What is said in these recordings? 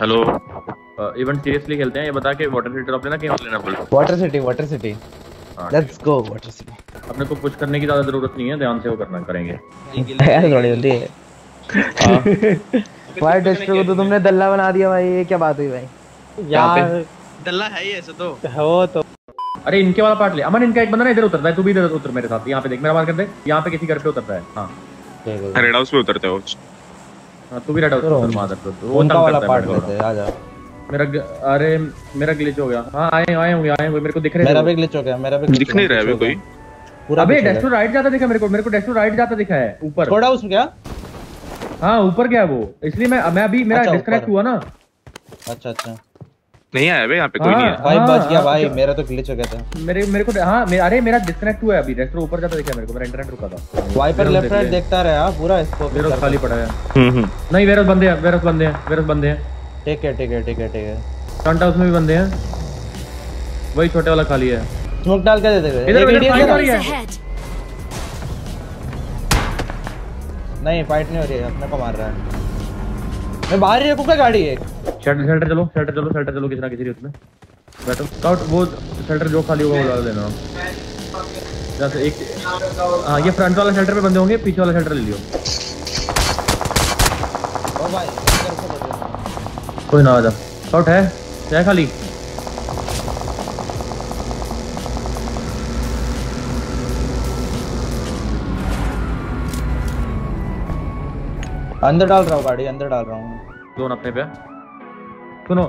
Hello event seriously खेलते हैं, ये बता के वाटर सिटी ड्रॉप लेना कि हम लेना बोल। Water city let's go water city. अपने को पुश करने की ज्यादा जरूरत नहीं है, ध्यान से वो करना करेंगे यार, थोड़ी जल्दी है। भाई डेस्ट्रो को तो तुमने दल्ला बना दिया भाई, ये क्या बात हुई भाई यार। दल्ला है ही ऐसे तो हो तो। अरे इनके वाला पार्ट ले अमन, इनका एक बंदा ना इधर उतरता है, तू भी इधर उतर मेरे साथ। यहां पे देख, मेरा मार कर दे, यहां पे किसी घर पे उतरता है। हां रेड हाउस पे उतरता है वो, तू भी रेड हाउस उतर मार दे। वो उनका वाला पार्ट लेते हैं, आ जा। मेरा अरे मेरा ग्लिच हो गया। हां आए होंगे, मेरे को दिख रहे हैं। मेरा भी ग्लिच हो गया, मेरा भी दिख नहीं रहा है अभी कोई पूरा। अबे डेस्ट्रो राइट जाता दिखा मेरे को डेस्ट्रो राइट जाता दिखा है ऊपर थोड़ा उसमें। क्या हां ऊपर गया वो, इसलिए मैं अभी मेरा डिस्कनेक्ट हुआ ना। अच्छा नहीं आया भाई, यहां पे कोई नहीं है भाई। बच गया भाई, मेरा तो ग्लिच हो गया था मेरे को। हां अरे मेरा डिस्कनेक्ट हुआ है अभी, रेस्टर ऊपर जाता दिखा मेरे को, मेरा इंटरनेट रुका था। वाइपर लेफ्ट राइट देखता रहा यार पूरा, इसको मेरे को खाली पड़ा है। नहीं वेरस बंदे हैं। ठीक है फ्रंट हाउस में भी बंदे हैं, वही छोटे वाला खाली है। स्मोक डाल के दे दे इधर। फाइट हो रही है? नहीं फाइट नहीं हो रही है, अपने को मार रहा है। मैं बाहर ही रुका गाड़ी है। शेल्टर चलो कितना किसी उसमें बैठो। स्काउट वो शेल्टर जो खाली होगा वो डाल देना जैसे एक। हां ये फ्रंट वाला शेल्टर पे बंदे होंगे, पीछे वाला शेल्टर ले लियो। ओ भाई कोई ना आजा। स्काउट है क्या खाली? अंदर डाल रहा हूँ गाड़ी। जोन अपने पे। सुनो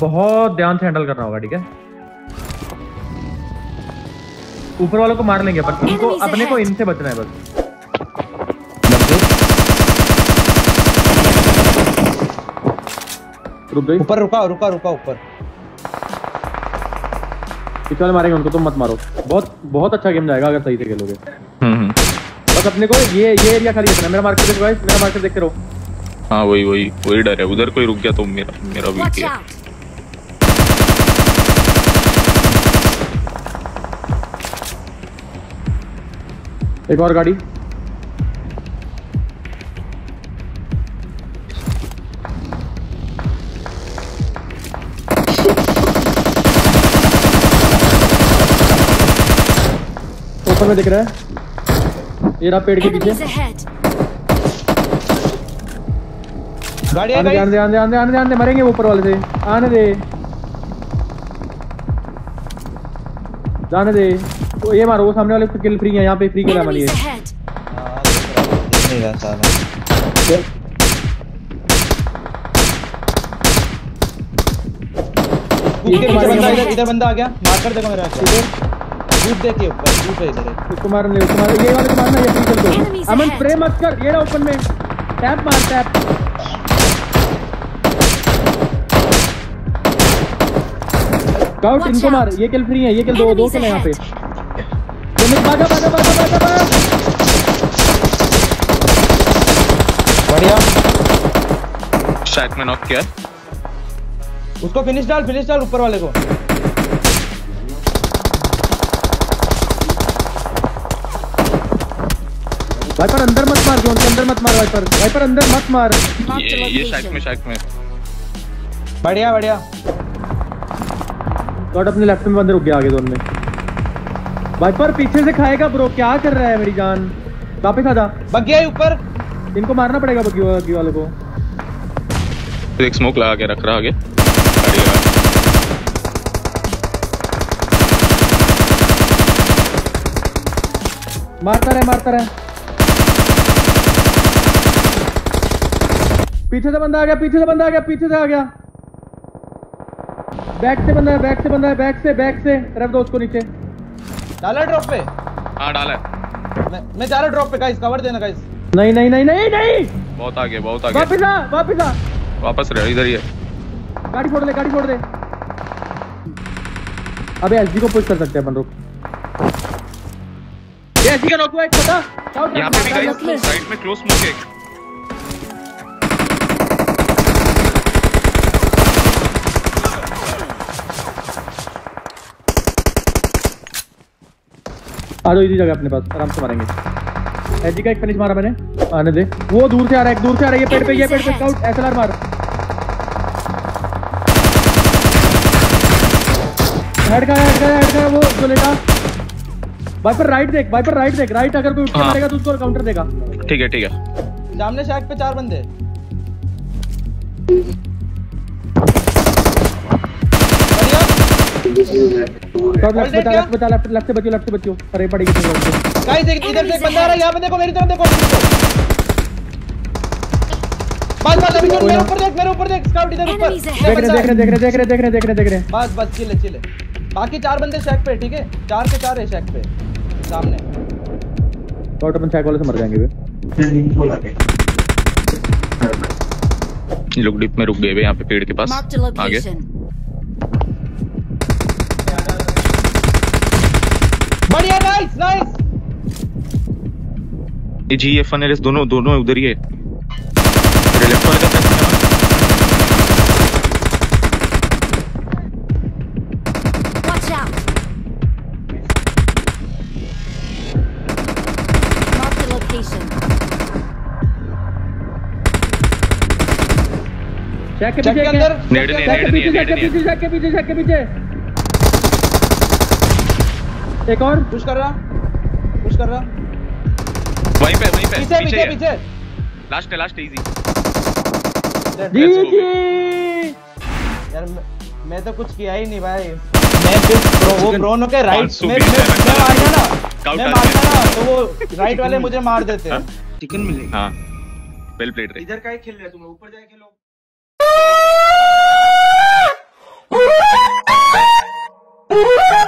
बहुत ध्यान से हैंडल करना होगा, ठीक है? ऊपर वालों को मार लेंगे पर इनको अपने को इनसे बचना है बस। ऊपर रुका ऊपर। इस वाले मारेंगे उनको, तुम मत मारो। बहुत बहुत अच्छा गेम जाएगा अगर सही से खेलोगे। बस अपने को ये एरिया खाली रखना। मेरा मार्केट देखते रहो। हाँ वही डर है, उधर कोई रुक गया तो मेरा भी किया। एक और गाड़ी ऊपर में दिख रहा है, ये रहा पेड़ के पीछे गाड़ी है। आने दे, मरेंगे ऊपर वाले से। आने दे। तो ये मारो, वो सामने वाले किल फ्री है, यहाँ पे फ्री किल है हमारी। इधर बंदा आ गया, मार कर देखो मेरा। देखिए ऊपर इधर है, तुम्हारे ये वाले मारना, ये फ्री किल दो। अमन प्रेम मत कर, ये ना ओपन में टैप मार टैप। स्काउट इनको मार, ये किल फ्री है, ये किल दो किल है यहाँ पे। भागा। बढ़िया शायद मैंने नॉक किया उसको। फिनिश डाल ऊपर वाले को। वाइपर अंदर मत मार, जोन के अंदर मत मार। वाइपर अंदर मत मार। ये शायद में बढ़िया। गॉड अपने लेफ्ट में बंदे रुक गया आगे जोन में। वाइपर पीछे से खाएगा ब्रो, क्या कर रहा है मेरी जान। वापस आ जा। बग्गी है ऊपर, इनको मारना पड़ेगा बग्गी वालों को। एक स्मोक लगा के रख रहा आगे। मारता रहे। पीछे से बंदा आ गया। बैक से बंदा है। रख दो उसको नीचे। डाला ड्रॉप पे। हां डाला। मैं जा रहा ड्रॉप पे गाइस, कवर देना गाइस। नहीं। बहुत आगे। वापस आ। वापस रह, इधर ही है। गाड़ी छोड़ दे। अबे एसजी को पुश कर सकते हैं अपन, रुक। ये एसजी का नॉक हुआ एक पता। यहां पे भी गाइस साइड में क्लोज स्मोक है। आरो इसी जगह अपने पास, आराम से मारेंगे। एजी का एक फिनिश मारा मैंने, आने दे। वो दूर से आ रहा है, ये पेड़ पे। स्काउट एसएलआर मार। हेड का वो जो लेटा। वाइपर राइट देख राइट अगर कोई उठा लेगा तो उसको काउंटर देगा। ठीक है सामने साइड पे चार बंदे। लेफ्ट बच्चों अरे पड़ेगी गाइस। देख इधर से एक बंदा आ रहा है, यहां पे देखो मेरी तरफ देखो। बस मेरे ऊपर देख स्काउट इधर ऊपर देख रहे। बस चिल बाकी चार बंदे शैक पे। ठीक है चार है शैक पे सामने। तो अपन शैक वाले से मर जाएंगे बे। लोग डिप में रुक गए बे यहां पे पेड़ के पास आगे। बढ़िया नाइस। ये जी एफ एनएलएस दोनों उधर ही है। लेफ्ट वाले का के पीछे अंदर पीछे एक और पुश कर रहा वहीं पे पीछे लास्ट इजी। यार मैं तो कुछ किया ही नहीं भाई। मैं सिर्फ वो ड्रोन के राइट में मैं मारता ना तो वो राइट वाले मुझे मार देते हैं। चिकन मिलेगा। हां वेल प्लेड रे। इधर काहे खेल रहे हो तुम, ऊपर जाके खेलो।